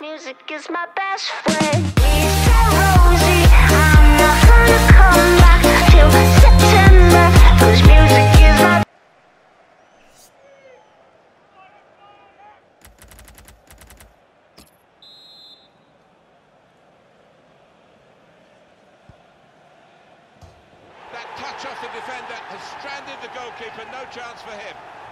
Music is my best friend. Lisa Rosie, I'm not gonna come back till September. Cause music is my That touch off the defender has stranded the goalkeeper, no chance for him.